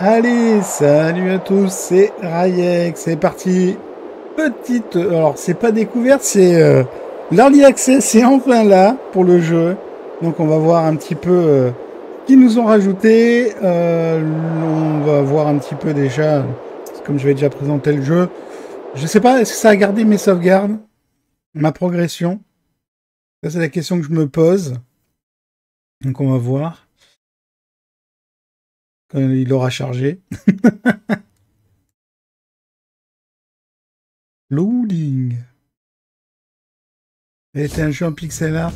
Allez, salut à tous, c'est Rayek, c'est parti. Petite, alors c'est pas découverte, c'est l'Early Access, c'est enfin là pour le jeu. Donc on va voir un petit peu qui nous ont rajouté. On va voir un petit peu déjà, comme je vais déjà présenter le jeu. Je sais pas, est-ce que ça a gardé mes sauvegardes, ma progression? Ça c'est la question que je me pose. Donc on va voir. Il aura chargé. Loading. C'est un jeu en pixel art.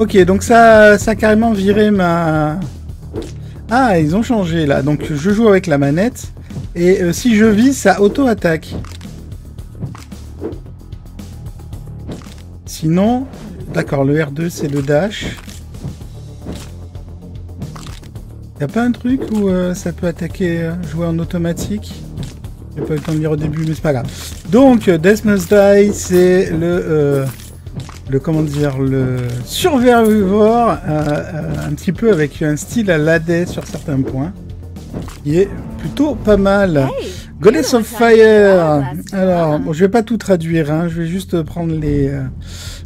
Ok, donc ça a carrément viré ma... Ah, ils ont changé là. Donc je joue avec la manette. Et si je vise, ça auto-attaque. Sinon... D'accord, le R2 c'est le dash. Y'a pas un truc où ça peut attaquer, jouer en automatique? J'ai pas eu le temps de lire au début, mais c'est pas grave. Donc, Death Must Die, c'est le comment dire, le survivor, un petit peu avec un style à l'AD sur certains points. Il est plutôt pas mal. Hey, Goddess of Fire. Alors, bon, je vais pas tout traduire, hein, je vais juste prendre les...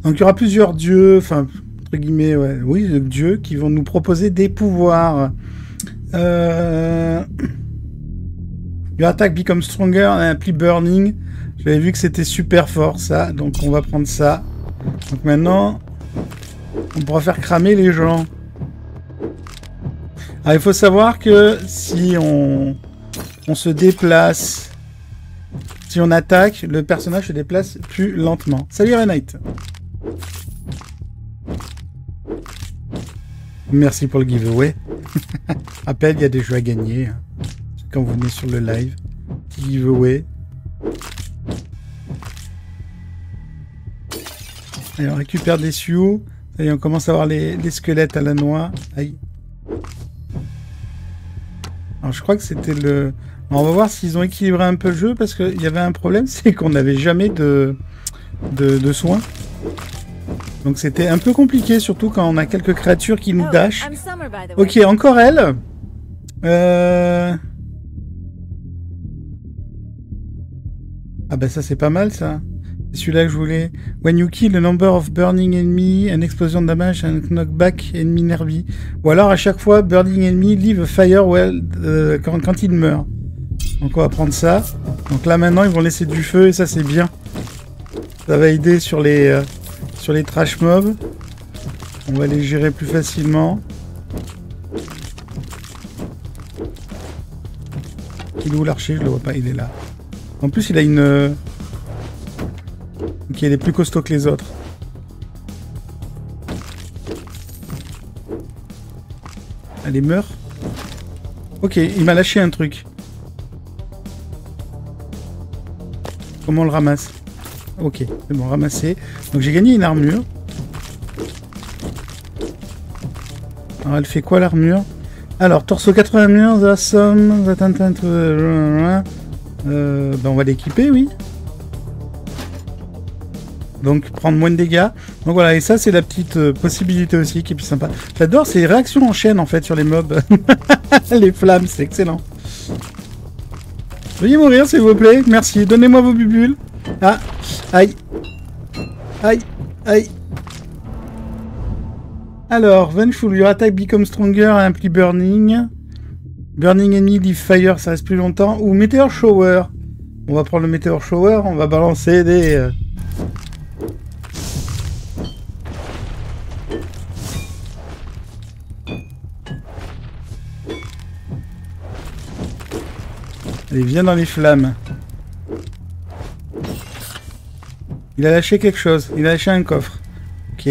Donc, il y aura plusieurs dieux, enfin... guillemets, ouais. Oui, de dieux qui vont nous proposer des pouvoirs. Your attack become stronger, on a appelé burning. J'avais vu que c'était super fort ça, donc on va prendre ça. Donc maintenant, on pourra faire cramer les gens. Alors, il faut savoir que si on se déplace, si on attaque, le personnage se déplace plus lentement. Salut Renite. Merci pour le giveaway. Rappel, il y a des jeux à gagner. Hein. Quand vous venez sur le live. Petit giveaway. Allez, on récupère des sioux. Allez, on commence à voir les squelettes à la noix. Aïe. Alors, je crois que c'était le... Alors, on va voir s'ils ont équilibré un peu le jeu. Parce qu'il y avait un problème, c'est qu'on n'avait jamais de soins. Donc c'était un peu compliqué, surtout quand on a quelques créatures qui nous dashent. Ok, encore elle. Ah bah ça c'est pas mal ça. C'est celui-là que je voulais. When you kill the number of burning enemy, an explosion damage, un knockback enemy nervy. Ou alors à chaque fois, burning enemy leave a fire well, quand il meurt. Donc on va prendre ça. Donc là maintenant ils vont laisser du feu et ça c'est bien. Ça va aider sur les trash mobs, on va les gérer plus facilement. Il est où l'archer? Je le vois pas, il est là. En plus il a une... Ok, il est plus costaud que les autres. Allez, meurt. Ok, il m'a lâché un truc. Comment on le ramasse? Ok, c'est bon, ramassé. Donc j'ai gagné une armure. Alors elle fait quoi l'armure? Alors, torso 80 murs, la somme... ben on va l'équiper, oui. Donc prendre moins de dégâts. Donc voilà, et ça c'est la petite possibilité aussi qui est plus sympa. J'adore ces réactions en chaîne en fait sur les mobs. Les flammes, c'est excellent. Veuillez mourir s'il vous plaît, merci. Donnez-moi vos bubules. Ah, aïe, aïe, aïe. Alors, Vengeful, your attack becomes stronger, imply burning. Burning enemy, leave fire, ça reste plus longtemps. Ou Meteor Shower. On va prendre le Meteor Shower, on va balancer des... Allez, viens dans les flammes. Il a lâché quelque chose. Il a lâché un coffre. Ok.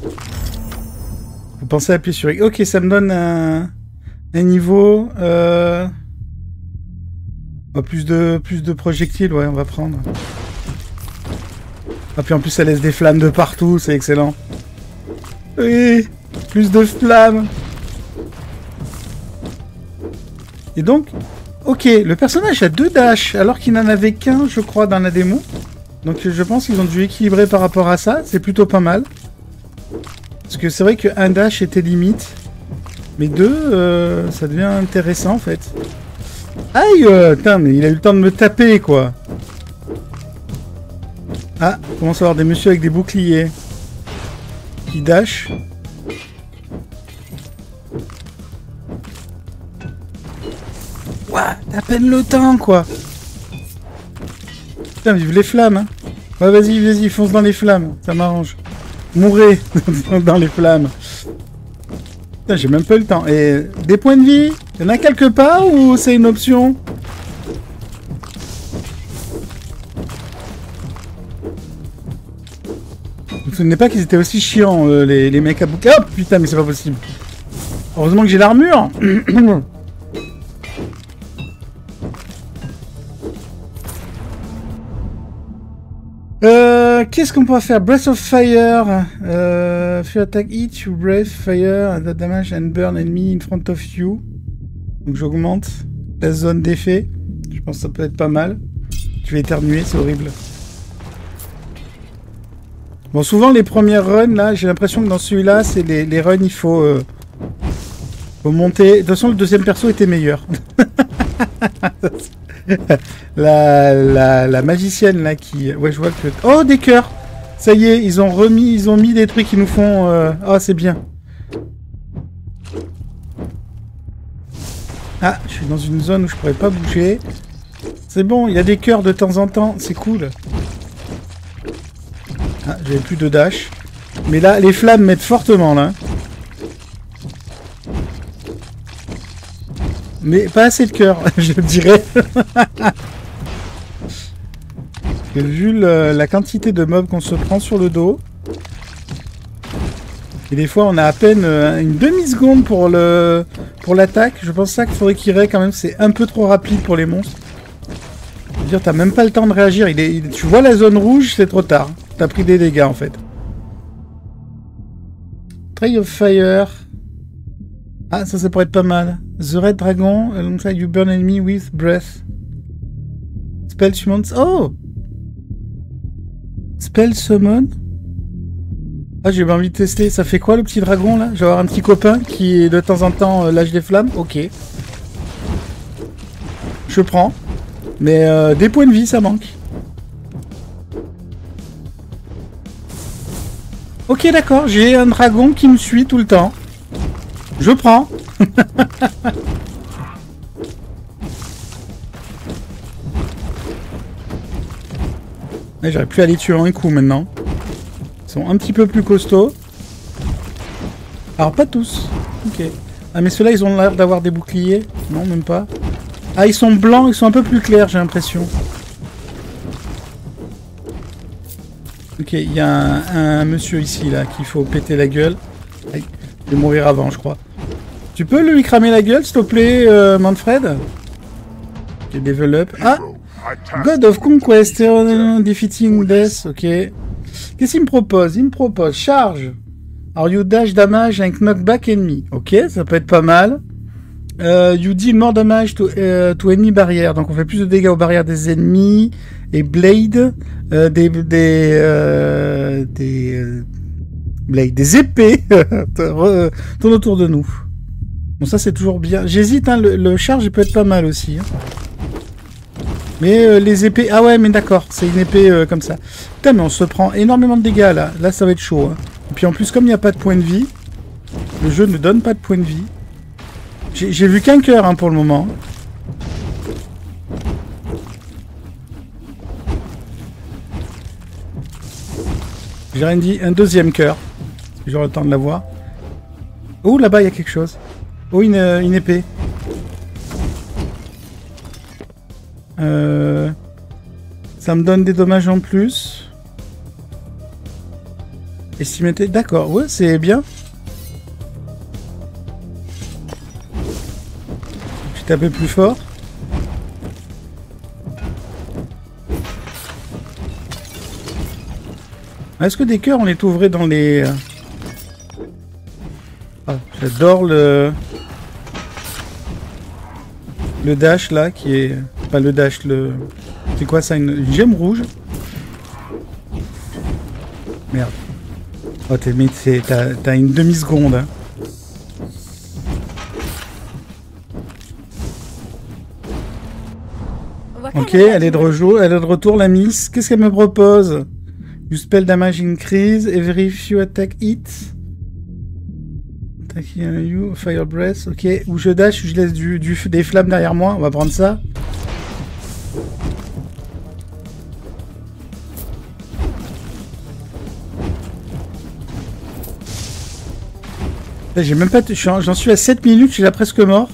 Vous pensez à appuyer sur... Ok, ça me donne un niveau... Oh, plus de projectiles, ouais, on va prendre. Ah, puis en plus, ça laisse des flammes de partout. C'est excellent. Oui, plus de flammes. Et donc... Ok, le personnage a 2 dash, alors qu'il n'en avait qu'un, je crois, dans la démo. Donc je pense qu'ils ont dû équilibrer par rapport à ça, c'est plutôt pas mal. Parce que c'est vrai qu'un dash était limite. Mais deux, ça devient intéressant en fait. Aïe, putain, mais il a eu le temps de me taper quoi. Ah, commence à avoir des messieurs avec des boucliers qui dash. Ouah, à peine le temps quoi. Putain, vive les flammes hein. Ouais, vas-y, fonce dans les flammes, ça m'arrange. Mourez dans les flammes. Putain, j'ai même pas eu le temps. Et des points de vie, y'en a quelque part ou c'est une option? Je me souvenais pas qu'ils étaient aussi chiants, les mecs à bouclier. Oh putain, mais c'est pas possible. Heureusement que j'ai l'armure. Qu'est-ce qu'on pourrait faire? Breath of Fire. If you attack it, you breathe fire, that damage and burn enemy in front of you. Donc j'augmente la zone d'effet. Je pense que ça peut être pas mal. Tu vas éternuer, c'est horrible. Bon, souvent les premières runs, là, j'ai l'impression que dans celui-là, c'est les runs, il faut, monter. De toute façon, le deuxième perso était meilleur. La magicienne là qui... Ouais, je vois que... Oh, des cœurs! Ça y est, ils ont mis des trucs qui nous font... Oh, c'est bien. Ah, je suis dans une zone où je pourrais pas bouger. C'est bon, il y a des cœurs de temps en temps, c'est cool. Ah, j'avais plus de dash. Mais là, les flammes mettent fortement là. Mais pas assez de cœur, je le dirais. Vu la quantité de mobs qu'on se prend sur le dos, et des fois on a à peine une demi-seconde pour l'attaque, je pense ça qu'il faudrait qu'il raye quand même, c'est un peu trop rapide pour les monstres. Je veux dire, t'as même pas le temps de réagir, tu vois la zone rouge, c'est trop tard, t'as pris des dégâts en fait. Trail of Fire... Ah, ça pourrait être pas mal. The Red Dragon, alongside you burn enemy with breath. Spell summon... Oh! Spell summon? Ah, j'ai bien envie de tester. Ça fait quoi le petit dragon, là? Je vais avoir un petit copain qui, de temps en temps, lâche des flammes. Ok. Je prends. Mais des points de vie, ça manque. Ok, d'accord. J'ai un dragon qui me suit tout le temps. Je prends. J'aurais pu aller tuer en un coup maintenant. Ils sont un petit peu plus costauds. Alors pas tous. Ok. Ah mais ceux-là ils ont l'air d'avoir des boucliers. Non même pas. Ah ils sont blancs, ils sont un peu plus clairs j'ai l'impression. Ok, il y a un monsieur ici là qu'il faut péter la gueule. Aïe. Je vais mourir avant je crois. Tu peux lui cramer la gueule, s'il te plaît, Manfred? J'ai level up. Ah! God of Conquest, defeating death, ok. Qu'est-ce qu'il me propose? Il me propose charge. Alors, you dash damage and knockback enemy. Ok, ça peut être pas mal. You deal more damage to enemy barrière. Donc, on fait plus de dégâts aux barrières des ennemis. Et blade. Des épées. Tourne autour de nous. Bon, ça c'est toujours bien. J'hésite, hein, le charge peut être pas mal aussi. Hein. Mais les épées... Ah ouais, mais d'accord, c'est une épée comme ça. Putain, mais on se prend énormément de dégâts, là. Là, ça va être chaud. Hein. Et puis en plus, comme il n'y a pas de points de vie, le jeu ne donne pas de points de vie. J'ai vu qu'un cœur, hein, pour le moment. J'ai rien dit, un deuxième cœur. J'aurai le temps de l'avoir. Oh, là-bas, il y a quelque chose. Oh, une épée. Ça me donne des dommages en plus. Estimé... D'accord, ouais, c'est bien. Je vais taper plus fort. Est-ce que des cœurs, on les trouverait dans les... Ah, j'adore le dash là qui est pas le dash le c'est quoi ça une gemme rouge merde oh t'as une demi seconde hein. Ok, elle est de retour, la miss. Qu'est-ce qu'elle me propose? You spell damage increase, every few attack hits. Attacking you, fire breath, ok. Ou je dash, je laisse des flammes derrière moi, on va prendre ça. J'ai même pas... J'en suis à 7 minutes, je suis là presque mort.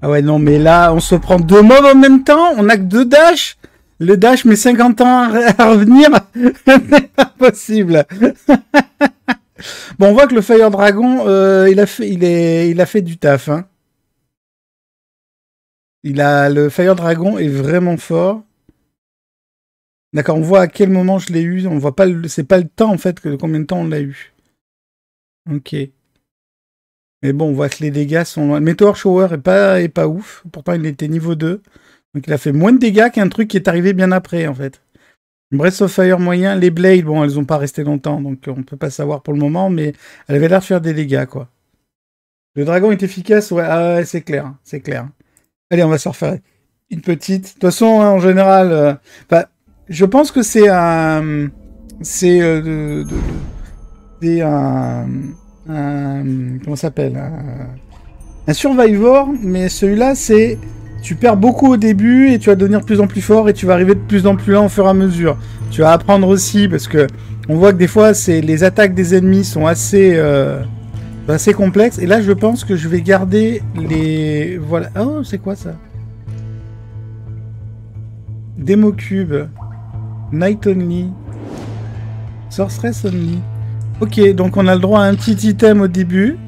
Ah ouais, non, mais là, on se prend deux mobs en même temps, on a que deux dash. Le dash met 50 ans à revenir. C'est pas possible. Bon, on voit que le Fire Dragon, il a fait du taf, hein. Le Fire Dragon est vraiment fort. D'accord, on voit à quel moment je l'ai eu. On voit pas, c'est pas le temps en fait, combien de temps on l'a eu. Ok. Mais bon, on voit que les dégâts sont loin. Le Meteor Shower est pas ouf. Pourtant, il était niveau 2. Donc, il a fait moins de dégâts qu'un truc qui est arrivé bien après en fait. Breath of Fire moyen. Les Blades, bon, elles ont pas resté longtemps. Donc, on peut pas savoir pour le moment. Mais elles avaient l'air de faire des dégâts, quoi. Le dragon est efficace, ouais, ah, c'est clair. C'est clair. Allez, on va se refaire une petite. De toute façon, hein, en général, je pense que c'est un... Comment ça s'appelle, un survivor, mais celui-là, c'est... Tu perds beaucoup au début et tu vas devenir de plus en plus fort et tu vas arriver de plus en plus lent au fur et à mesure. Tu vas apprendre aussi, parce que on voit que des fois, les attaques des ennemis sont assez complexe. Et là, je pense que je vais garder les... Voilà. Oh, c'est quoi, ça? Démocube. Night Only. Sorceress Only. Ok, donc on a le droit à un petit item au début.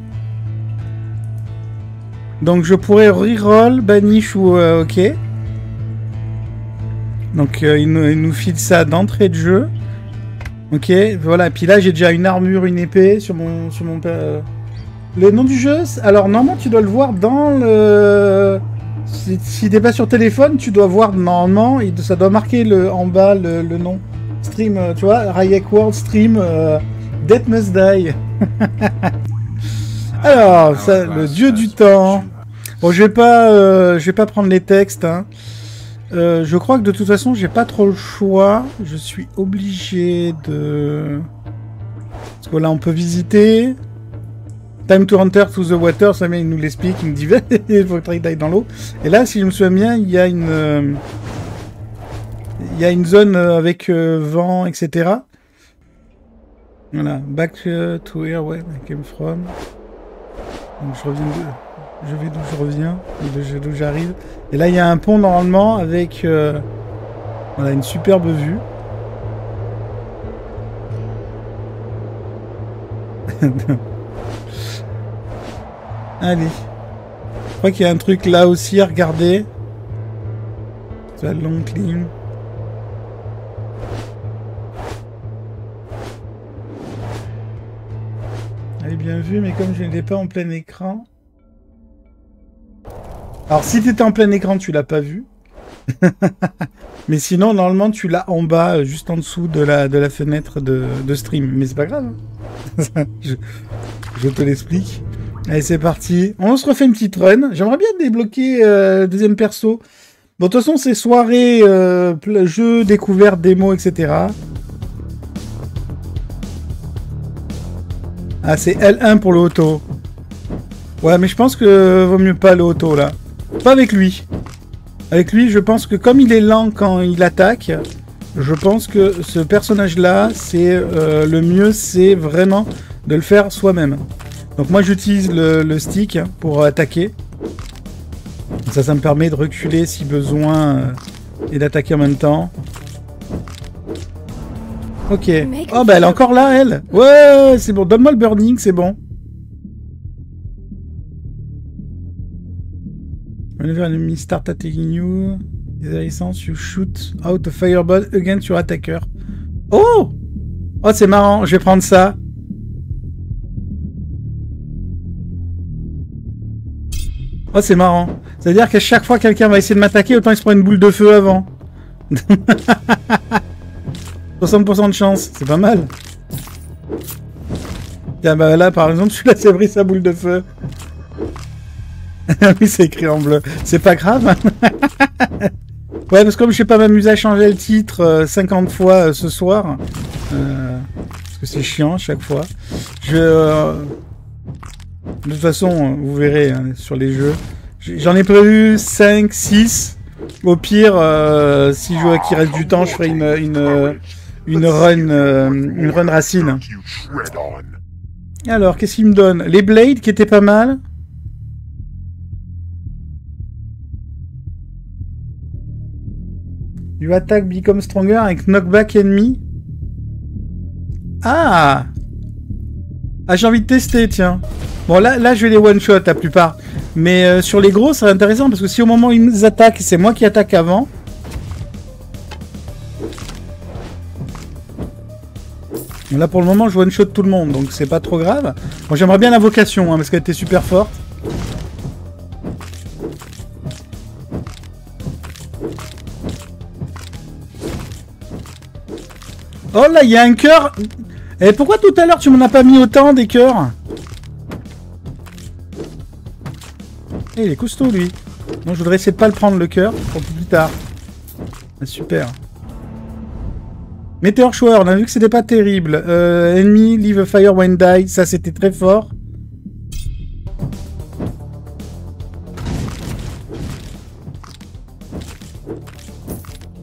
Donc, je pourrais reroll, banish ou... ok. Donc, il nous file ça d'entrée de jeu. Ok, voilà. Et puis là, j'ai déjà une armure, une épée sur mon... Le nom du jeu, alors normalement tu dois le voir dans le... Si t'es pas sur téléphone, tu dois voir normalement, ça doit marquer en bas le nom. Stream, tu vois, Rayek World Stream, Death Must Die. Alors, ça, le dieu du temps. Bon, je vais pas prendre les textes. Hein. Je crois que de toute façon, j'ai pas trop le choix. Je suis obligé de... Parce que là, on peut visiter... Time to enter to the water, ça il nous l'explique, il me dit il faut qu'il aille dans l'eau. Et là, si je me souviens bien, il y a une zone avec vent, etc. Voilà, back to here, ouais, I came from. Donc, je vais d'où j'arrive. Et là, il y a un pont normalement avec voilà, une superbe vue. Allez. Je crois qu'il y a un truc là aussi à regarder. La long climb. Elle est bien vue, mais comme je ne l'ai pas en plein écran... Alors si tu étais en plein écran, tu l'as pas vu. Mais sinon, normalement, tu l'as en bas, juste en dessous de la fenêtre de stream. Mais c'est pas grave. Hein. Je te l'explique. Allez, c'est parti. On se refait une petite run. J'aimerais bien débloquer deuxième perso. Bon, de toute façon, c'est soirée, jeu, découverte, démo, etc. Ah, c'est L1 pour le auto. Ouais, mais je pense que vaut mieux pas le auto, là. Pas avec lui. Avec lui, je pense que comme il est lent quand il attaque, je pense que ce personnage-là, c'est le mieux, c'est vraiment de le faire soi-même. Donc moi j'utilise le stick pour attaquer. Ça me permet de reculer si besoin et d'attaquer en même temps. Ok. Oh bah elle est encore là elle. Ouais c'est bon, donne-moi le burning, c'est bon. Whenever an enemy start attacking you, with a essence, you shoot out a fireball against your attacker. Oh! Oh c'est marrant, je vais prendre ça. Oh, c'est marrant. C'est-à-dire qu'à chaque fois que quelqu'un va essayer de m'attaquer, autant il se prend une boule de feu avant. 60% de chance, c'est pas mal. Tiens, bah là, par exemple, celui-là, c'est pris sa boule de feu. Oui, c'est écrit en bleu. C'est pas grave. Ouais, parce que comme je sais pas m'amuser à changer le titre 50 fois ce soir, parce que c'est chiant chaque fois. Je, de toute façon, vous verrez hein, sur les jeux. J'en ai prévu 5, 6. Au pire, si je vois qu'il reste du temps, je ferai une run racine. Alors, qu'est-ce qu'il me donne? Les Blades, qui étaient pas mal. You attack become stronger avec knockback ennemi. Ah! Ah, j'ai envie de tester, tiens. Bon, là je vais les one-shot la plupart. Mais sur les gros, c'est intéressant parce que si au moment où ils nous attaquent, c'est moi qui attaque avant. Bon, là, pour le moment, je one-shot tout le monde, donc c'est pas trop grave. Bon, j'aimerais bien la vocation, hein, parce qu'elle était super forte. Oh là, il y a un cœur. Et pourquoi tout à l'heure tu m'en as pas mis autant des cœurs? Eh, il est costaud lui. Bon, je voudrais essayer de pas le prendre le cœur pour plus tard. Ah, super. Meteor Shower, on a vu que c'était pas terrible. Enemy, leave a fire when die, ça c'était très fort.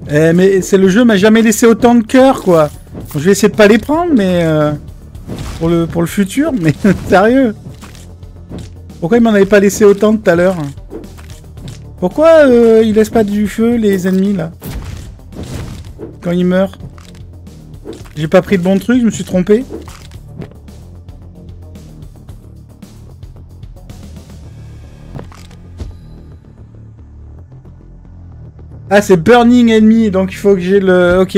Eh, mais c'est le jeu m'a jamais laissé autant de cœurs quoi. Bon, je vais essayer de pas les prendre, mais pour le futur, mais sérieux. Pourquoi il m'en avait pas laissé autant tout à l'heure? Pourquoi il laisse pas du feu les ennemis là? Quand ils meurent. J'ai pas pris de bon truc, je me suis trompé. Ah, c'est burning ennemi, donc il faut que j'ai le... Ok.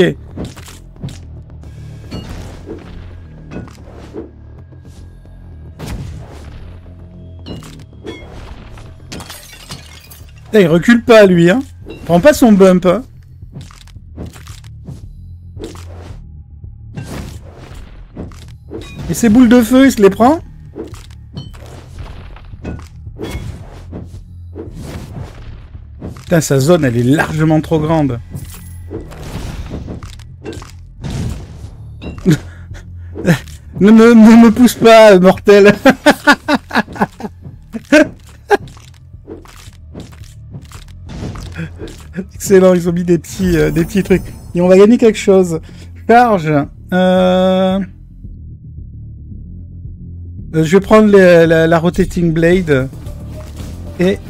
Putain, il recule pas lui, hein. Prends pas son bump, hein. Et ses boules de feu, il se les prend? Putain, sa zone, elle est largement trop grande. ne me pousse pas, mortel. Excellent, ils ont mis des petits trucs. Et on va gagner quelque chose. Charge. Je vais prendre la Rotating Blade. Et...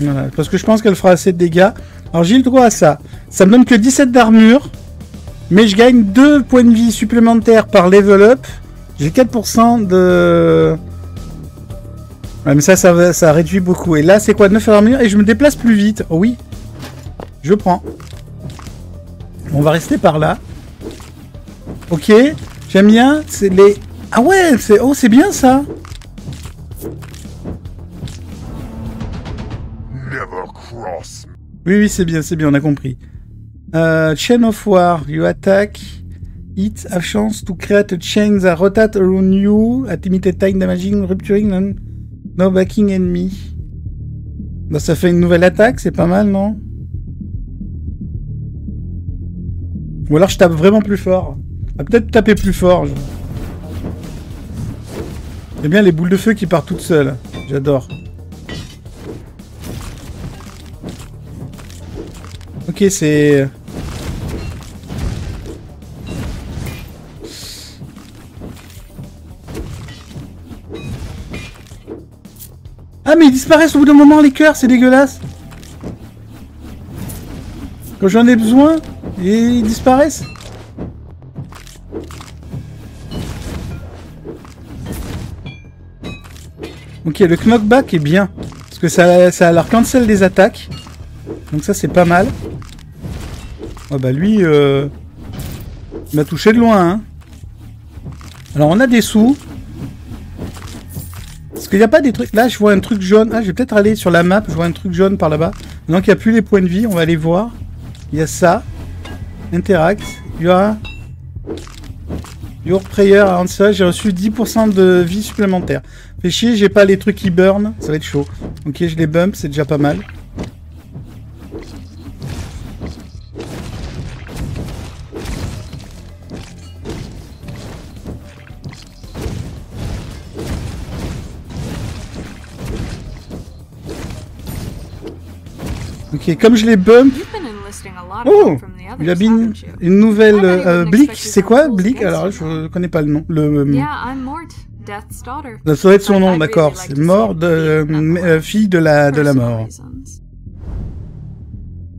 Voilà, parce que je pense qu'elle fera assez de dégâts. Alors j'ai le droit à ça. Ça me donne que 17 d'armure. Mais je gagne 2 points de vie supplémentaires par level up. J'ai 4% de... Ouais, mais ça réduit beaucoup. Et là c'est quoi, 9 d'armure et je me déplace plus vite. Oh oui. Je prends. On va rester par là. Ok. J'aime bien. C'est les... Ah ouais, c'est... Oh c'est bien ça. Oui, oui, c'est bien, on a compris. Chain of War, you attack, hit a chance to create a chain that rotates around you, at limited time damaging, rupturing, no backing enemy. Bah, ça fait une nouvelle attaque, c'est pas mal, non? Ou alors je tape vraiment plus fort. Ah, peut-être taper plus fort. J'aime bien les boules de feu qui partent toutes seules, j'adore. Ok, c'est... Ah, mais ils disparaissent au bout d'un moment, les cœurs, c'est dégueulasse. Quand j'en ai besoin, ils disparaissent. Ok, le knockback est bien. Parce que ça leur cancel des attaques. Donc ça, c'est pas mal. Ah bah lui, il m'a touché de loin. Hein. Alors on a des sous. Parce qu'il n'y a pas des trucs... Là, je vois un truc jaune. Ah, je vais peut-être aller sur la map. Je vois un truc jaune par là-bas. Maintenant qu'il n'y a plus les points de vie, on va aller voir. Il y a ça. Interact. Your prayer answer. J'ai reçu 10% de vie supplémentaire. Fais chier, j'ai pas les trucs qui burn. Ça va être chaud. Ok, je les bump, c'est déjà pas mal. Ok, comme je les bump... Oh, il a bien une nouvelle... Blick, c'est quoi Blick? Alors, je connais pas le nom. Ça doit être son nom, d'accord. C'est mort de... fille de la mort.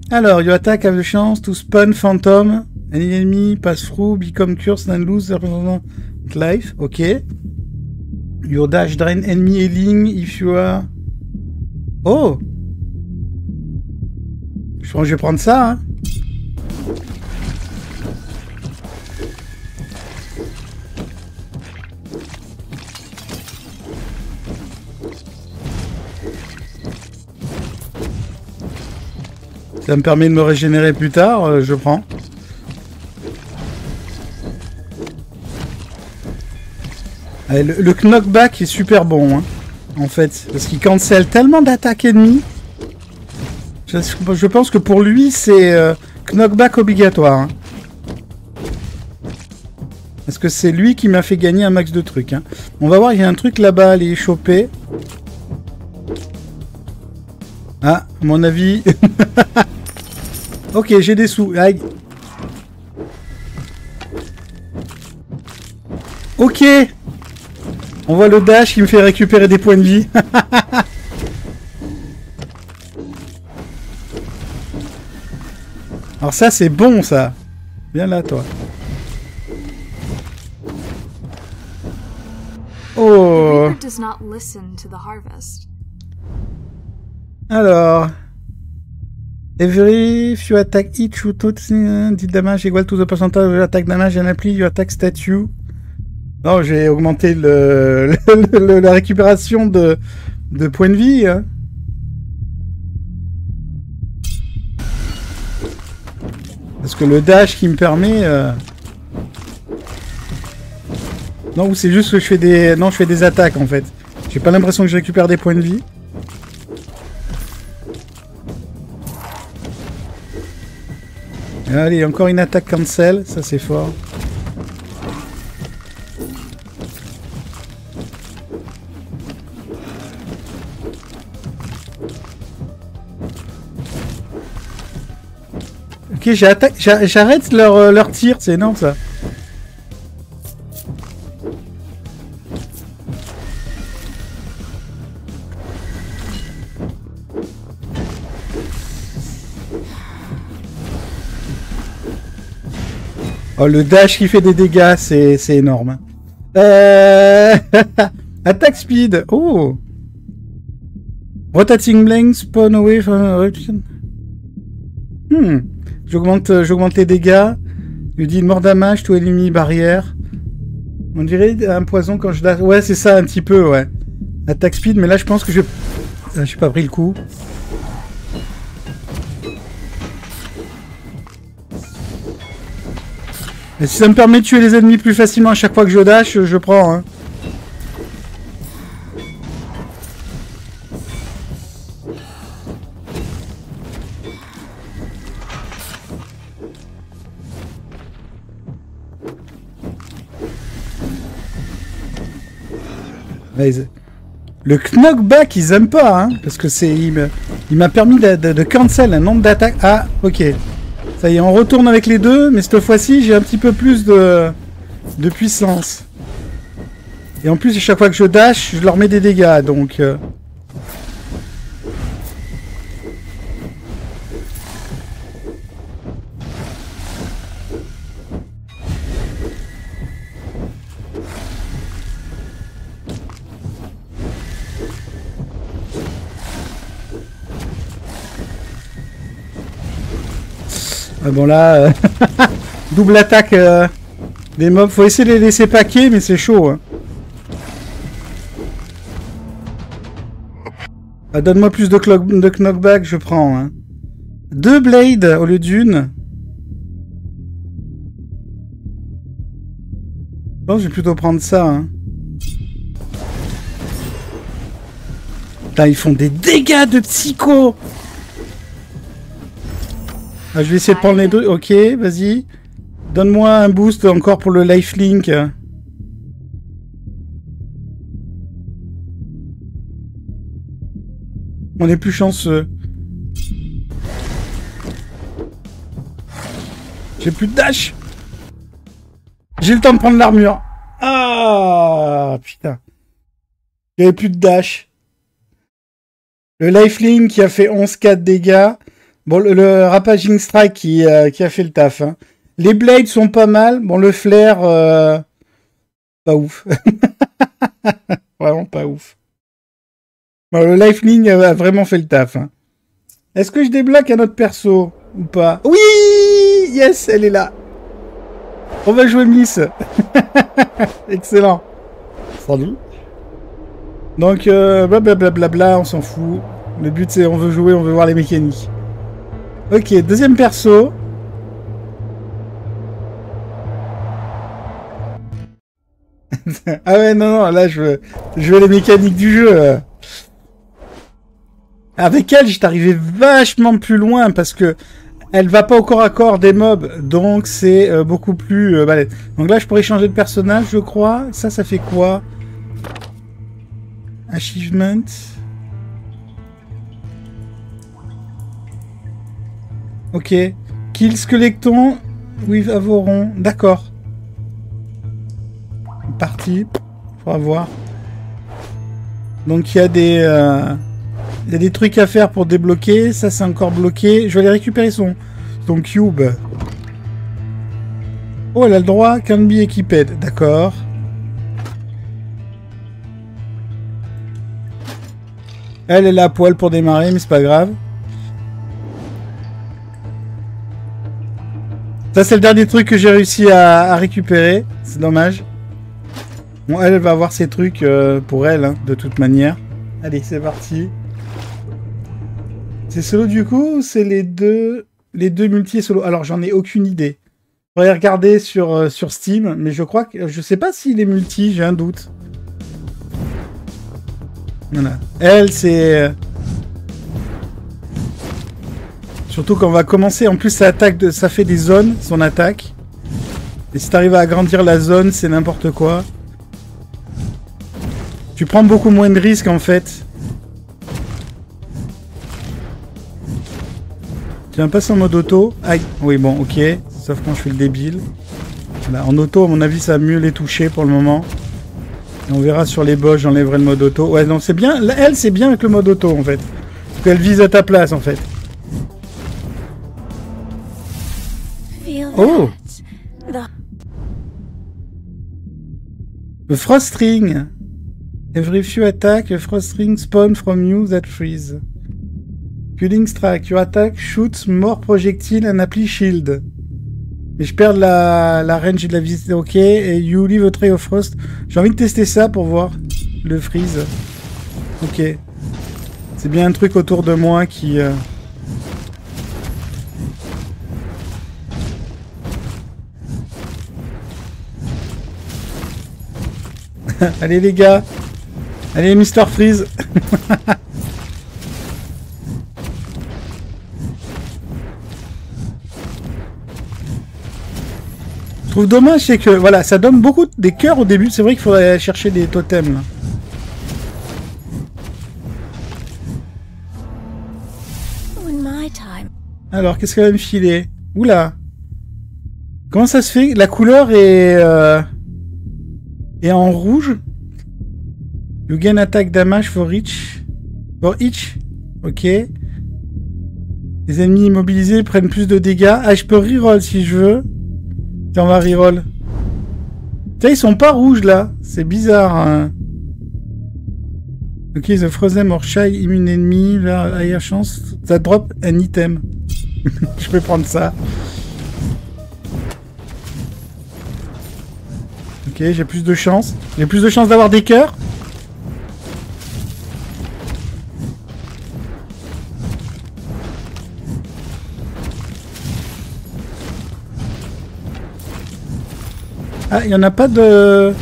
Alors, you attack have the chance to spawn phantom. An enemy pass through, become cursed and lose their life. Ok. Your dash drain enemy healing if you are... Oh! Je pense que je vais prendre ça, hein. Ça me permet de me régénérer plus tard, je prends. Allez, le knockback est super bon, hein, en fait, parce qu'il cancelle tellement d'attaques ennemies. Je pense que pour lui, c'est knockback obligatoire. Hein. Parce que c'est lui qui m'a fait gagner un max de trucs. Hein. On va voir, il y a un truc là-bas à les choper. Ah, à mon avis... Ok, j'ai des sous. Aïe. Ok. On voit le dash qui me fait récupérer des points de vie. Alors ça, c'est bon, ça. Viens là, toi. Oh. Alors... Every few attack each ou tout, dit damage igual to the percentage of attack damage and apply you attack statue. Non, j'ai augmenté la récupération de points de vie, hein. Parce que le dash qui me permet... Non, c'est juste que je fais des... Non, je fais des attaques, en fait. J'ai pas l'impression que je récupère des points de vie. Allez, encore une attaque cancel. Ça, c'est fort. Ok, j'arrête leur tir, c'est énorme ça. Oh, le dash qui fait des dégâts, c'est énorme. Attack speed. Oh. Rotating blank, spawn away from... Hmm. J'augmente les dégâts. Il dit mort damage, tout ennemi barrière. On dirait un poison quand je dash. Ouais, c'est ça, un petit peu, ouais. Attack speed, mais là, je pense que je... Ah, j'ai pas pris le coup. Mais si ça me permet de tuer les ennemis plus facilement à chaque fois que je dash, je prends, hein. Le knockback, ils aiment pas, hein, parce que c'est, il m'a permis de cancel un nombre d'attaques. Ah, ok. Ça y est, on retourne avec les deux, mais cette fois-ci, j'ai un petit peu plus de puissance. Et en plus, à chaque fois que je dash, je leur mets des dégâts, donc... Bon là, double attaque des mobs. Faut essayer de les laisser paquer, mais c'est chaud. Hein. Ah, donne-moi plus de knockback, je prends. Hein. Deux blades au lieu d'une. Je pense que je vais plutôt prendre ça. Hein. Putain, ils font des dégâts de psycho. Ah, je vais essayer de prendre les deux. Ok, vas-y. Donne-moi un boost encore pour le lifelink. On est plus chanceux. J'ai plus de dash. J'ai le temps de prendre l'armure. Ah putain. J'avais plus de dash. Le lifelink qui a fait 11-4 dégâts. Bon, le Rapaging Strike qui a fait le taf. Hein. Les blades sont pas mal. Bon, le flair... pas ouf. Vraiment pas ouf. Bon, le lifelink a vraiment fait le taf. Hein. Est-ce que je débloque un autre perso ou pas? Oui! Yes, elle est là. On va jouer Miss. Excellent. Salut. Donc, blablabla, on s'en fout. Le but, c'est on veut jouer, on veut voir les mécaniques. Ok, deuxième perso. Ah ouais, non, là, je veux les mécaniques du jeu. Avec elle, j'étais arrivé vachement plus loin parce que elle va pas au corps à corps des mobs, donc c'est beaucoup plus balèze. Donc là, je pourrais changer de personnage, je crois. Ça fait quoi? Achievement. Ok. Kill Skeleton with Avoron. D'accord. Parti. Faudra voir. Donc il y a des... il y a des trucs à faire pour débloquer. Ça, c'est encore bloqué. Je vais aller récupérer son cube. Oh, elle a le droit. Can be equipped. D'accord. Elle est là à poil pour démarrer, mais c'est pas grave. Ça, c'est le dernier truc que j'ai réussi à récupérer. C'est dommage. Bon, elle va avoir ses trucs pour elle, hein, de toute manière. Allez, c'est parti. C'est solo du coup ou c'est les deux multi et solo? Alors j'en ai aucune idée. Je pourrais regarder sur Steam, mais je crois que... Je sais pas s'il est multi, j'ai un doute. Voilà. Elle, c'est... Surtout quand on va commencer, en plus ça attaque, ça fait des zones, son attaque. Et si t'arrives à agrandir la zone, c'est n'importe quoi. Tu prends beaucoup moins de risques en fait. Tu vas passer en mode auto. Aïe. Oui, bon, ok. Sauf quand je fais le débile. Voilà. En auto, à mon avis, ça va mieux les toucher pour le moment. Et on verra sur les boss, j'enlèverai le mode auto. Ouais, non, c'est bien. Elle, c'est bien avec le mode auto, en fait. Parce qu'elle vise à ta place, en fait. Oh! Le Frost Ring. Every few attack, the Frost Ring spawn from you that freeze. Killing Strike, your attack shoots more projectile and apply shield. Et je perds la range de la visite, ok, et you leave a trail of frost. J'ai envie de tester ça pour voir le freeze. Ok. C'est bien un truc autour de moi qui... Allez les gars. Allez Mr. Freeze. Je trouve dommage, c'est que voilà, ça donne beaucoup des cœurs au début. C'est vrai qu'il faudrait aller chercher des totems là. Alors, qu'est-ce qu'elle va me filer? Oula! Comment ça se fait? La couleur est en rouge. You gain attack damage for each. Ok. Les ennemis immobilisés prennent plus de dégâts. Ah, je peux reroll si je veux. Tiens, on va reroll. Tiens, ils sont pas rouges, là. C'est bizarre. Hein. Ok, the frozen or shy immune enemy. Là, higher chance. Ça drop un item. Je peux prendre ça. Ok, j'ai plus de chance. J'ai plus de chance d'avoir des cœurs. Ah, il n'y en a pas de...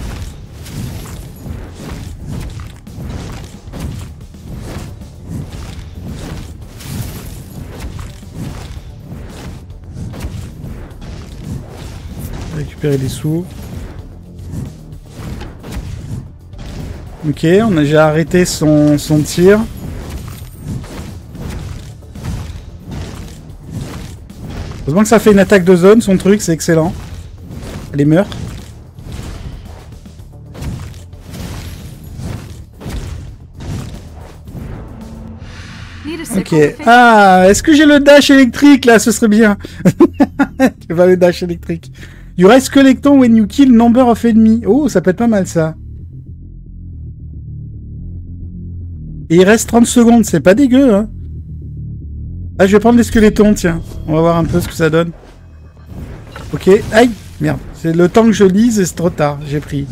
Récupérer des sous. Ok, on a déjà arrêté son tir. Heureusement que ça fait une attaque de zone, son truc, c'est excellent. Elle est meurt. Ok. Ah, est-ce que j'ai le dash électrique, là? Ce serait bien. J'ai pas le dash électrique. You raise collecton when you kill number of ennemis. Oh, ça peut être pas mal, ça. Et il reste 30 secondes, c'est pas dégueu, hein. Ah, je vais prendre les squelettons, tiens. On va voir un peu ce que ça donne. Ok, aïe, merde. C'est le temps que je lise et c'est trop tard, j'ai pris.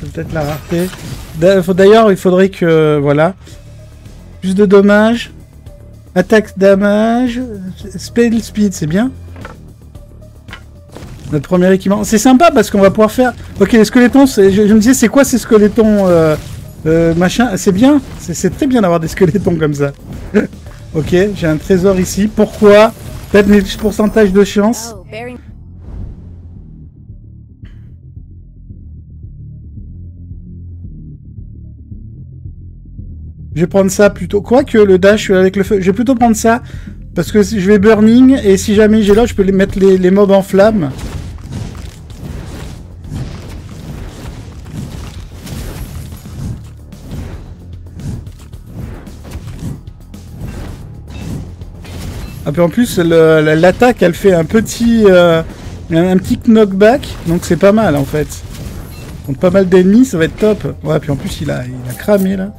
C'est peut-être la rareté. D'ailleurs, il faudrait que... Voilà. Plus de dommages. Attaque damage. Spell speed, c'est bien. Notre premier équipement. C'est sympa parce qu'on va pouvoir faire... Ok, les squelettons, je me disais, c'est quoi ces squelettons machin. C'est bien. C'est très bien d'avoir des squelettons comme ça. Ok, j'ai un trésor ici. Pourquoi? Peut-être mes pourcentages de chance. Je vais prendre ça plutôt. Quoique le dash avec le feu. Je vais plutôt prendre ça. Parce que je vais burning. Et si jamais j'ai là, je peux mettre les mobs en flamme. Ah, puis en plus, l'attaque, elle fait un petit. Un petit knockback. Donc c'est pas mal en fait. Donc pas mal d'ennemis, ça va être top. Ouais, puis en plus, il a cramé là.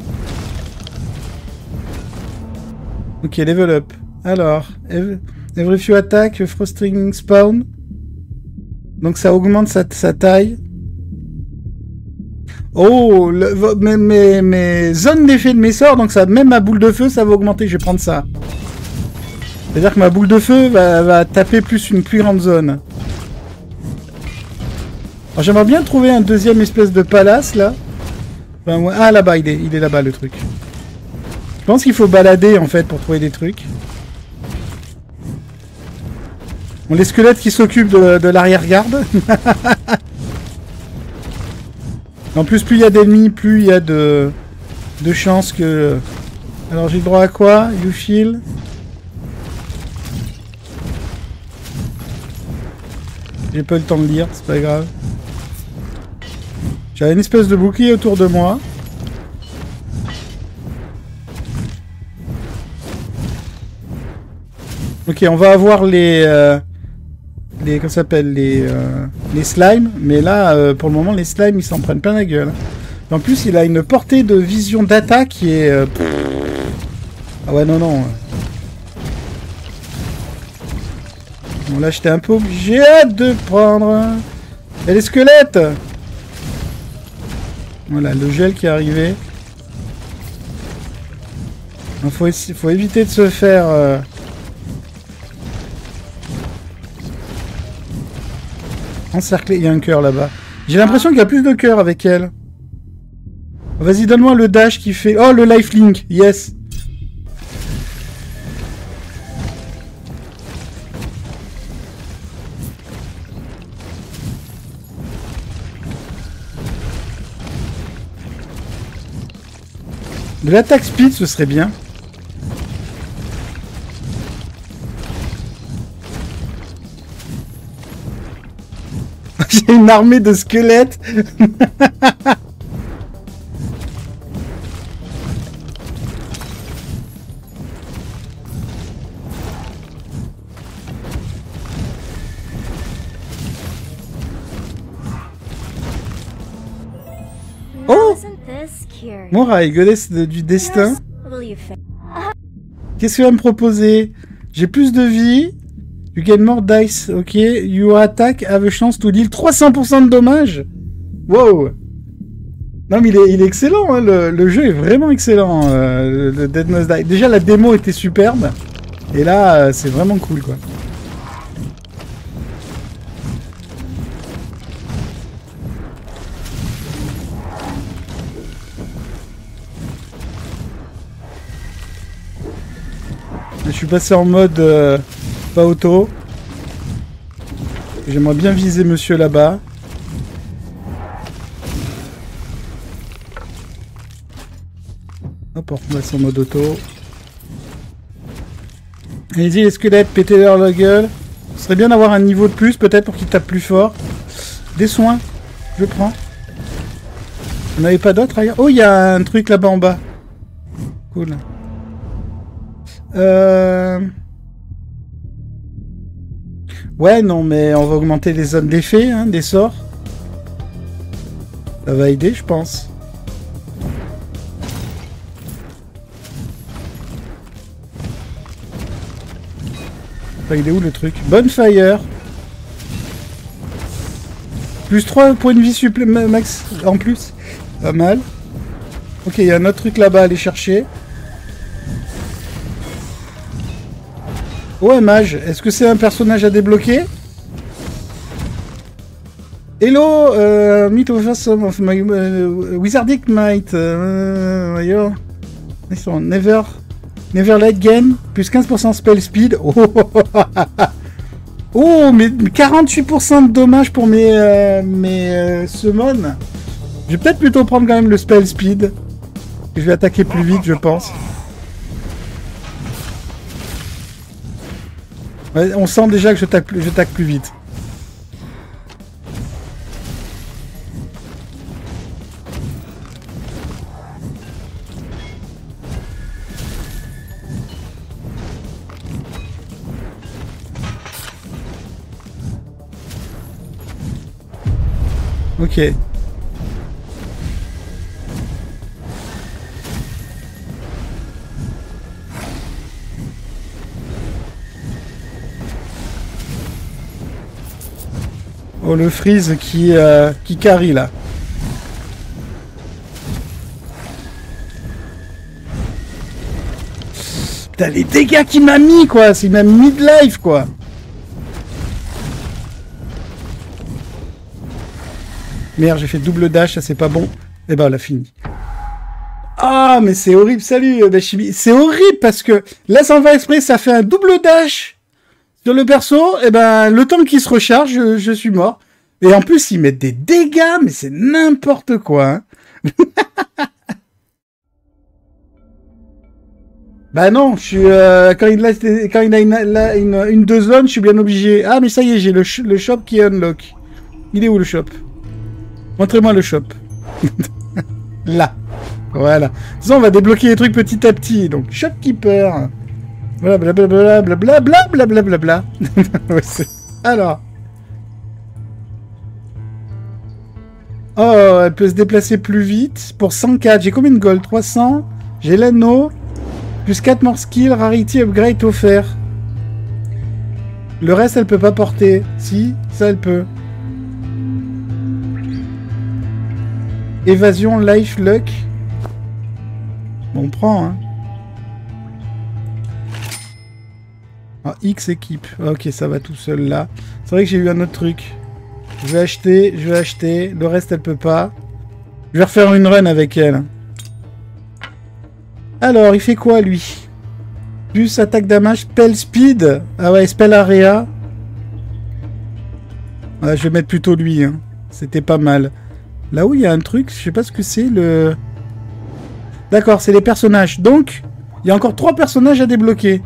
Ok, level up. Alors, every few attack, frosting spawn. Donc ça augmente sa taille. Oh, mes zones d'effet de mes sorts, donc ça, même ma boule de feu, ça va augmenter. Je vais prendre ça. C'est-à-dire que ma boule de feu va taper une plus grande zone. Alors j'aimerais bien trouver un deuxième espèce de palace, là. Enfin, ouais. Ah, là-bas, il est là-bas, le truc. Je pense qu'il faut balader en fait pour trouver des trucs. Bon, les squelettes qui s'occupent de l'arrière-garde. En plus, plus il y a d'ennemis, plus il y a de chances que... Alors j'ai le droit à quoi? You shield. J'ai pas eu le temps de lire, c'est pas grave. J'avais une espèce de bouclier autour de moi. Ok, on va avoir les comment ça s'appelle, les slimes, mais là pour le moment les slimes ils s'en prennent plein la gueule. Et en plus il a une portée de vision d'attaque qui est ah ouais non. Bon là j'étais un peu obligé de prendre. Et les squelettes. Voilà le gel qui est arrivé. Il faut éviter de se faire. Encerclé, il y a un cœur là-bas. J'ai l'impression qu'il y a plus de cœurs avec elle. Vas-y, donne-moi le dash qui fait... Oh, le lifelink, yes. De l'attaque speed, ce serait bien. J'ai une armée de squelettes. Oh, Moira est goddess du destin. Qu'est-ce qu'elle va me proposer? J'ai plus de vie. You gain more dice. Ok. You attack have a chance to deal 300% de dommages. Wow. Non mais il est excellent, hein. Le jeu est vraiment excellent, le Death Must Die. Déjà la démo était superbe, et là c'est vraiment cool quoi. Je suis passé en mode pas auto. J'aimerais bien viser monsieur là-bas. On est en mode auto. Allez-y les squelettes, pétez leur la gueule. Ce serait bien d'avoir un niveau de plus peut-être pour qu'ils tapent plus fort. Des soins, je prends. On n'avait pas d'autres ailleurs. Oh, il y a un truc là-bas en bas. Cool. Ouais, non, mais on va augmenter les zones d'effet, hein, des sorts. Ça va aider, je pense. Il est où le truc? Bonfire. Plus 3 points de vie max en plus. Pas mal. Ok, il y a un autre truc là-bas à aller chercher. Ouais, mage. Est-ce que c'est un personnage à débloquer? Hello, meet of my Wizardic Might. Ailleurs. Never. Never Light Game, plus 15% spell speed. Oh, oh mais 48% de dommages pour mes summons. Je vais peut-être plutôt prendre quand même le spell speed. Je vais attaquer plus vite, je pense. Ouais, on sent déjà que je tac plus vite. Ok. Oh, le freeze qui carry là. Putain, les dégâts qu'il m'a mis quoi, c'est même mid-life quoi. Merde, j'ai fait double dash, ça c'est pas bon. Et ben, on l'a fini. Ah, mais c'est horrible. Salut, Bashimi. C'est horrible parce que là, sans faire exprès, ça fait un double dash sur le perso. Et ben, le temps qu'il se recharge, je suis mort. Et en plus, ils mettent des dégâts, mais c'est n'importe quoi. Hein. Bah non, je suis, quand il a une deux zones, je suis bien obligé. Ah, mais ça y est, j'ai le shop qui est unlock. Il est où le shop? Montrez-moi le shop. Là. Voilà. On va débloquer les trucs petit à petit. Donc, shopkeeper. Blablabla. Blablabla. Blablabla. Ouais, alors. Oh, elle peut se déplacer plus vite. Pour 104. J'ai combien de gold? 300. J'ai l'anneau. Plus 4 more skills. Rarity upgrade offert. Le reste, elle peut pas porter. Si, ça, elle peut. Évasion, life, luck. Bon, on prend, hein. Ah, X équipe. Ah, ok, ça va tout seul, là. C'est vrai que j'ai eu un autre truc. Je vais acheter. Le reste, elle peut pas. Je vais refaire une run avec elle. Alors, il fait quoi, lui? Plus attaque damage, spell speed. Ah ouais, spell area. Ah, je vais mettre plutôt lui, hein. C'était pas mal. Là où il y a un truc, je sais pas ce que c'est, le... D'accord, c'est les personnages. Donc, il y a encore 3 personnages à débloquer.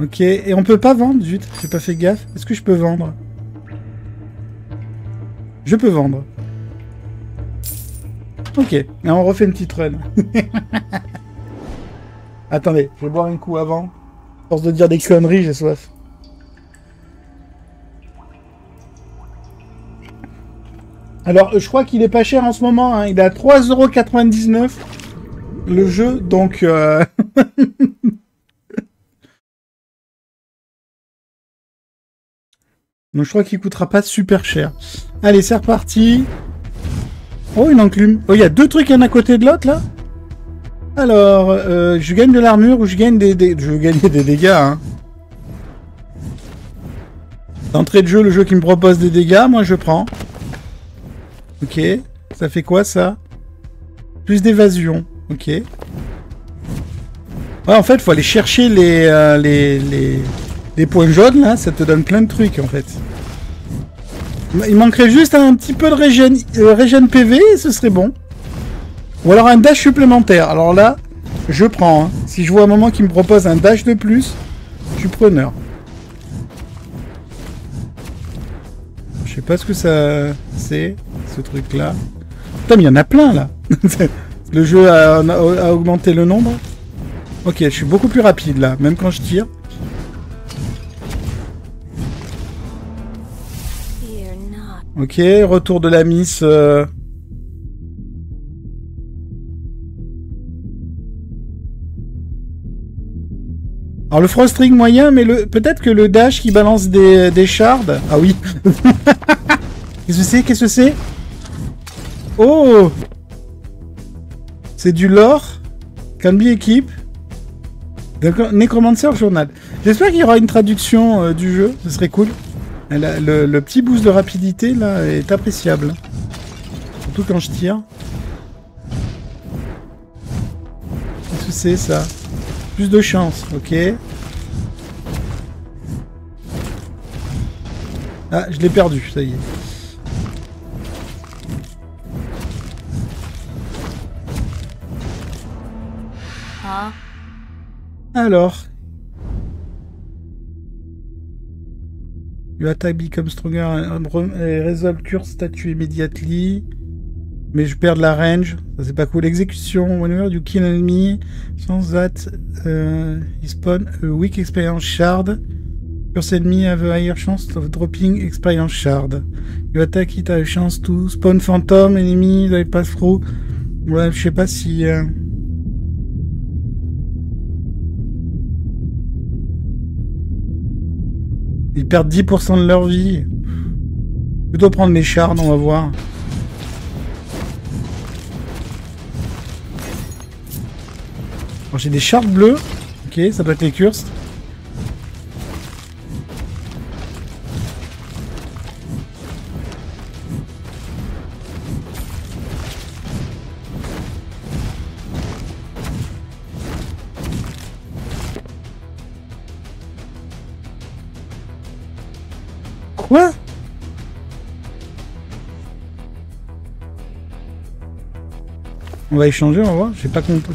Ok, et on peut pas vendre, zut, j'ai pas fait gaffe. Est-ce que je peux vendre? Je peux vendre. Ok, et on refait une petite run. Attendez, je vais boire un coup avant. À force de dire des conneries, j'ai soif. Alors, je crois qu'il est pas cher en ce moment, hein. Il est à 3,99 € le jeu, donc... donc je crois qu'il coûtera pas super cher. Allez, c'est reparti. Oh, une enclume. Oh, il y a deux trucs un à côté de l'autre, là. Alors, je gagne de l'armure ou je gagne des... Je vais gagner des dégâts, hein. D'entrée de jeu, le jeu qui me propose des dégâts, moi je prends. Ok, ça fait quoi ça? Plus d'évasion, ok. Ouais, en fait, faut aller chercher les points jaunes là, ça te donne plein de trucs en fait. Il manquerait juste un petit peu de régène PV, et ce serait bon. Ou alors un dash supplémentaire, alors là, je prends. Hein. Si je vois un moment qui me propose un dash de plus, je suis preneur. Je sais pas ce que ça c'est, ce truc-là. Putain, mais il y en a plein, là. Le jeu a augmenté le nombre. Ok, je suis beaucoup plus rapide, là, même quand je tire. Ok, retour de la miss... Alors le frostring moyen, mais le peut-être que le dash qui balance des shards... Ah oui. Qu'est-ce que c'est? Qu'est-ce que c'est? Oh, c'est du lore. Can be équipe. Necromancer journal. J'espère qu'il y aura une traduction du jeu. Ce serait cool. Le petit boost de rapidité là est appréciable. Surtout quand je tire. Qu'est-ce que c'est ça? Plus de chance, ok. Ah, je l'ai perdu, ça y est. Ah. Alors. You attack become stronger and resolve cure statue immediately. Mais je perds de la range, ça c'est pas cool. Exécution, whenever you kill an enemy, sans that he spawn a weak experience shard. Your enemy have a higher chance of dropping experience shard. You attack it, have a chance to spawn phantom, enemy, they pass through. Ouais, je sais pas si... Ils perdent 10% de leur vie. Plutôt prendre les shards, on va voir. J'ai des shards bleus. Ok, ça doit être les cursed. Quoi? On va échanger, on va voir. J'ai pas compris.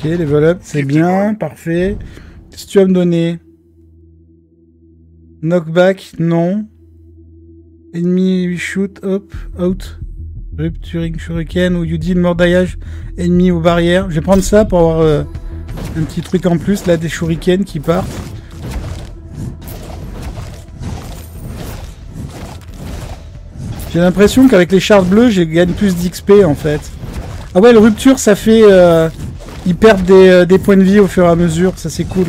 Ok, level up, c'est bien, parfait. Qu'est-ce que tu vas me donner? Knockback, non. Enemy shoot, hop, out. Rupturing shuriken ou you deal mordaillage. Ennemi ou barrière. Je vais prendre ça pour avoir un petit truc en plus, là, des shurikens qui partent. J'ai l'impression qu'avec les shards bleus, je gagne plus d'XP, en fait. Ah ouais, le rupture, ça fait... Ils perdent des points de vie au fur et à mesure, ça c'est cool.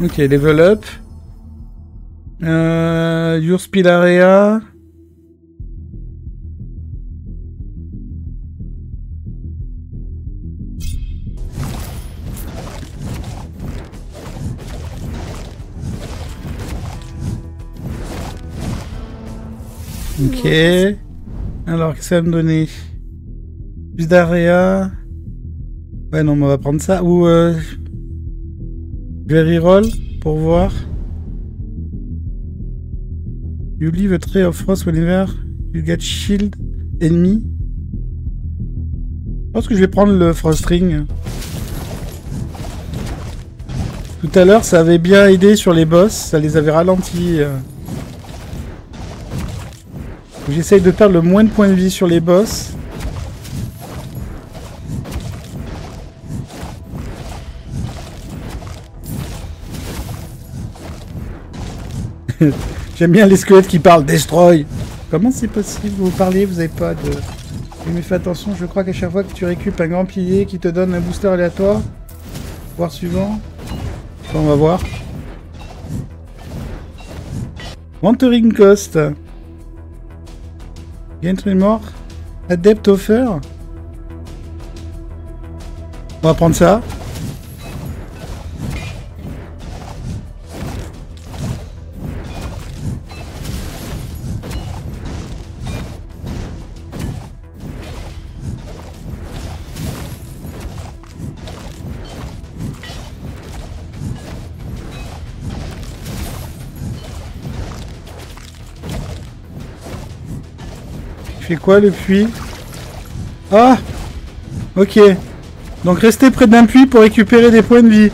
Ok, level up. Your speed area. Ok. Alors, qu'est-ce que ça va me donner? Plus d'area. Ouais, non, mais on va prendre ça. Ou... Je vais reroll pour voir. You leave a tray of frost whenever you get shield enemy. Je pense que je vais prendre le frost ring. Tout à l'heure, ça avait bien aidé sur les boss, ça les avait ralentis. J'essaye de perdre le moins de points de vie sur les boss. J'aime bien les squelettes qui parlent. Destroy! Comment c'est possible? Vous parlez, vous n'avez pas de... Mais fais attention, je crois qu'à chaque fois que tu récupères un grand pilier qui te donne un booster aléatoire. Voir suivant. Enfin, on va voir. Mentoring cost. Gain Tremor. Adept offer. On va prendre ça. Fait quoi le puits? Ah ok, donc rester près d'un puits pour récupérer des points de vie,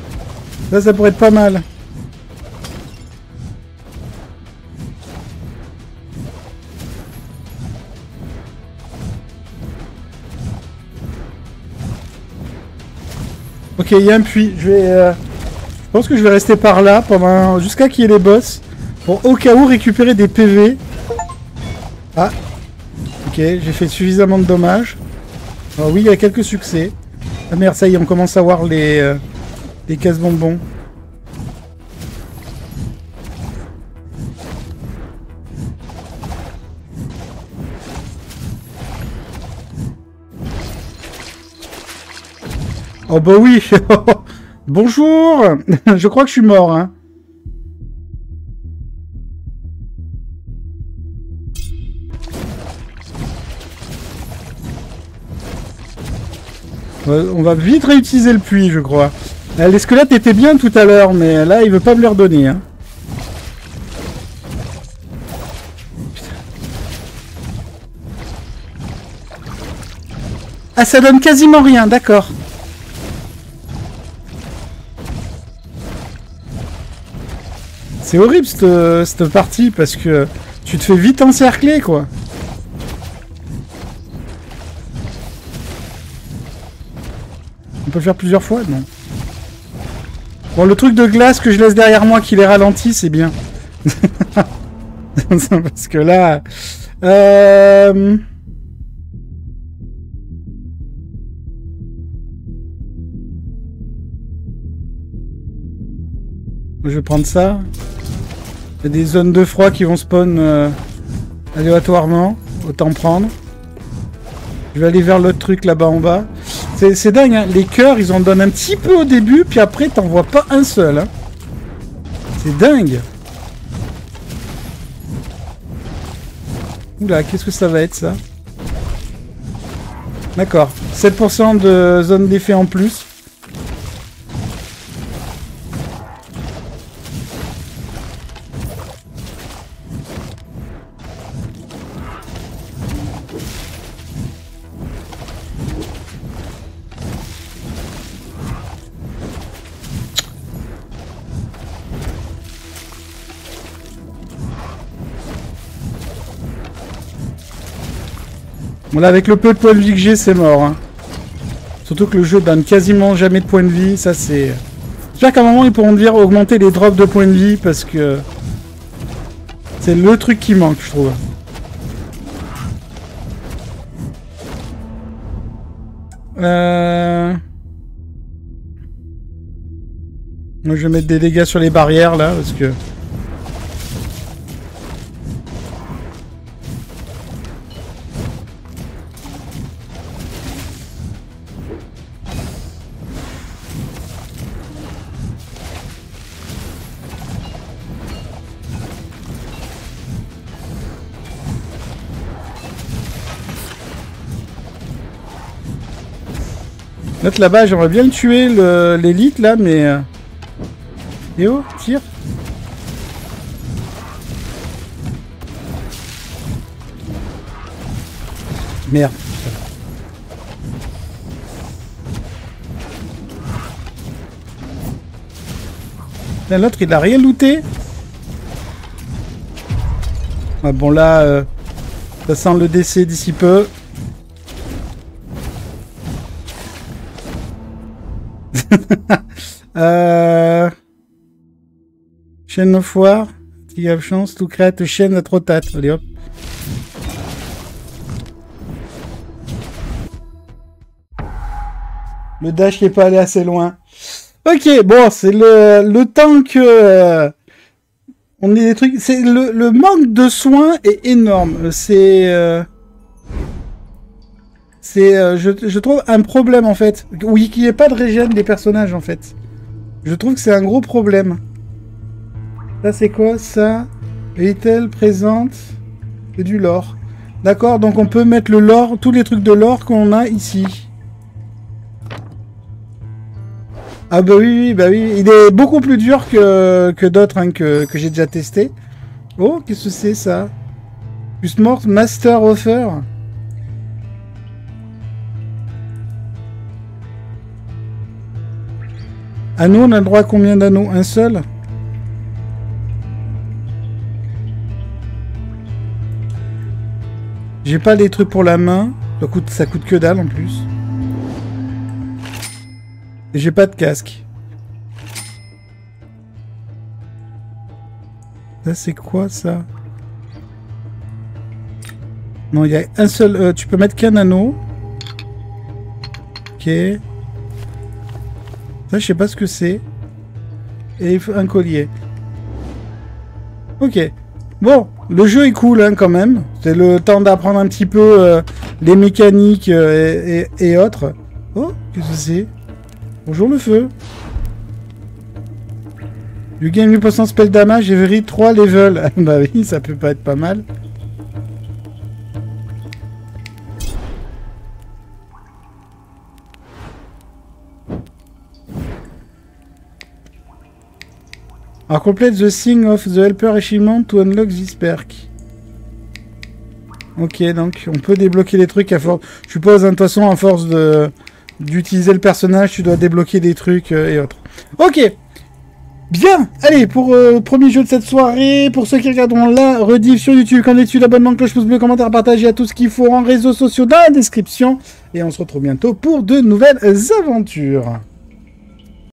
ça ça pourrait être pas mal. Ok, il y a un puits, je vais je pense que je vais rester par là pendant jusqu'à qu'il y ait les boss pour au cas où récupérer des PV. Ah ok, j'ai fait suffisamment de dommages. Alors oui, il y a quelques succès. Ah merde, ça y est, on commence à voir les casse-bonbons. Oh bah oui. Bonjour. Je crois que je suis mort, hein. On va vite réutiliser le puits, je crois. Les squelettes étaient bien tout à l'heure, mais là, il veut pas me les redonner. Hein. Ah, ça donne quasiment rien, d'accord. C'est horrible, cette partie, parce que tu te fais vite encercler, quoi. On peut le faire plusieurs fois, non? Bon, le truc de glace que je laisse derrière moi qui les ralentit, c'est bien. Parce que là... Je vais prendre ça. Il y a des zones de froid qui vont spawn aléatoirement. Autant prendre. Je vais aller vers l'autre truc là-bas en bas. C'est dingue, hein. Les cœurs, ils en donnent un petit peu au début, puis après, t'en vois pas un seul. Hein. C'est dingue. Oula, qu'est-ce que ça va être, ça? D'accord. 7% de zone d'effet en plus. Bon là, avec le peu de points de vie que j'ai, c'est mort. Hein. Surtout que le jeu donne quasiment jamais de points de vie, ça c'est... J'espère qu'à un moment, ils pourront dire augmenter les drops de points de vie, parce que... C'est le truc qui manque, je trouve. Moi, je vais mettre des dégâts sur les barrières, là, parce que... Note là-bas, j'aimerais bien le tuer, l'élite, là, mais... Et oh, tire. Merde. Là, l'autre, il a rien looté. Ah bon, là, ça sent le décès d'ici peu. Chaîne of War. S'il y a chance, tout crête, chaîne à trop tâte. Allez hop. Le dash qui n'est pas allé assez loin. Ok, bon, c'est le temps que... on est des trucs... C'est le manque de soins est énorme. C'est... je trouve un problème, en fait. Oui, qu'il n'y ait pas de régène des personnages, en fait. Je trouve que c'est un gros problème. Là, c'est quoi, ça? Est-elle présente? C'est du lore. D'accord, donc on peut mettre le lore, tous les trucs de lore qu'on a ici. Ah bah oui, il est beaucoup plus dur que d'autres hein, que j'ai déjà testé. Oh, qu'est-ce que c'est ça? Juste morte, Master Offer. Anneau, on a le droit à combien d'anneaux? Un seul? J'ai pas les trucs pour la main, ça coûte que dalle en plus. Et j'ai pas de casque. Là, c'est quoi, ça? Non, il y a un seul... tu peux mettre qu'un anneau. Ok. Ça, je sais pas ce que c'est. Et il faut un collier. Ok. Bon, le jeu est cool, hein, quand même. C'est le temps d'apprendre un petit peu les mécaniques et autres. Oh, qu'est-ce que c'est? Bonjour le feu. You gain 8% spell damage et vary 3 levels. Bah oui, ça peut pas être pas mal. Alors complete the thing of the helper achievement to unlock this perk. Ok, donc on peut débloquer les trucs à force. Je suppose, de toute façon, à force de... d'utiliser le personnage, tu dois débloquer des trucs et autres. Ok. Bien. Allez, pour le premier jeu de cette soirée, pour ceux qui regarderont la rediff sur YouTube, qu'en est-tu? L'abonnement, cloche, pouce bleu, commentaire, partage, à tout ce qu'il faut en réseaux sociaux dans la description. Et on se retrouve bientôt pour de nouvelles aventures.